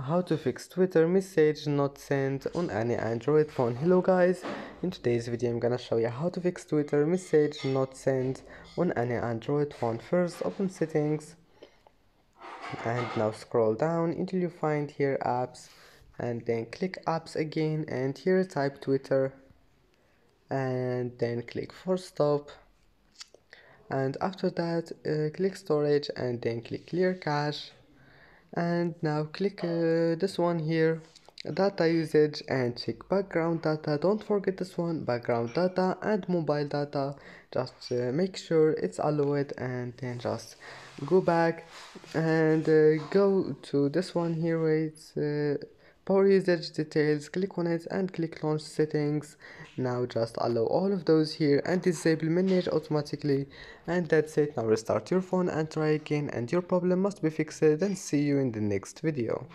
How to fix Twitter message not sent on any Android phone. Hello guys, in today's video I'm gonna show you how to fix Twitter message not sent on any Android phone. First open settings and now scroll down until you find here apps, and then click apps again, and here type Twitter and then click for stop, and after that click storage and then click clear cache. And now click this one here, data usage, and check background data. Don't forget this one, background data and mobile data. Just make sure it's allowed, and then just go back and go to this one here where it's power usage details. Click on it and click launch settings. Now just allow all of those here and disable manage automatically, and that's it. Now restart your phone and try again, and your problem must be fixed, and see you in the next video.